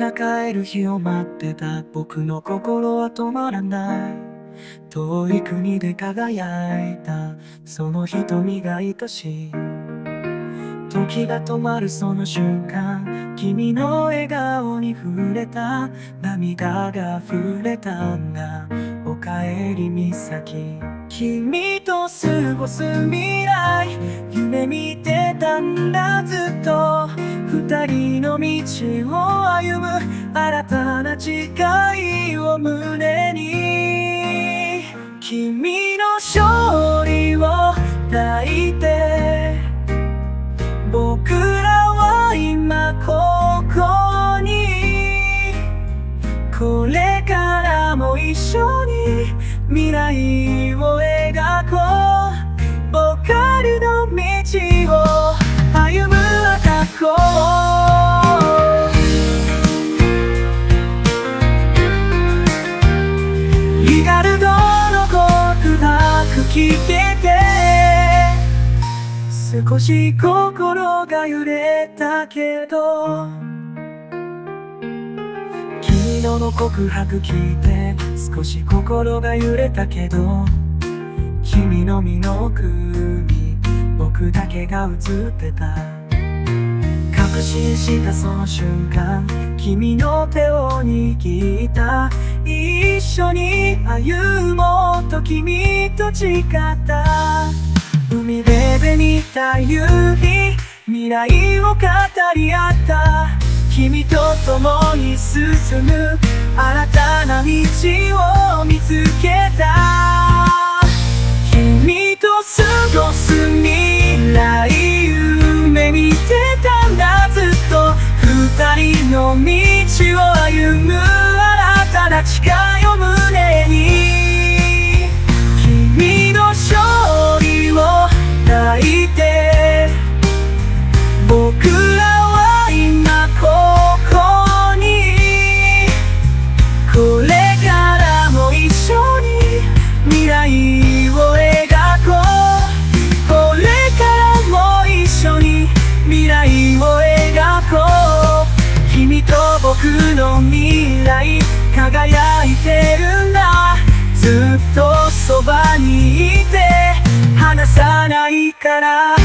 が帰る日を待ってた。僕の心は止まらない。遠い国で輝いたその瞳が愛しい。時が止まるその瞬間、君の笑顔に触れた。涙が溢れたんだ。おかえり岬。君と過ごす未来、夢見てたんだずっと。二人の道を歩む新たな誓いを胸に、君の勝利を抱いて僕らは今ここに。これからも一緒に未来を描こう。僕らの道を歩む赤子。少し心が揺れたけど、君の告白聞いて少し心が揺れたけど、君の身の奥に僕だけが映ってた。確信したその瞬間、君の手を握った。一緒に歩もうと君と誓った。海辺で見た夕日、未来を語り合った。君と共に進む新たな道を見つけた。君と過ごす未来、夢見てたんだずっと。二人の道を歩む新たな誓いを胸に、君の勝利を抱いて僕らは今ここに。これからも一緒に未来を描こう。これからも一緒に未来を描こう。君と僕の未来輝いてるんだ。ずっとそばにいて離さないから。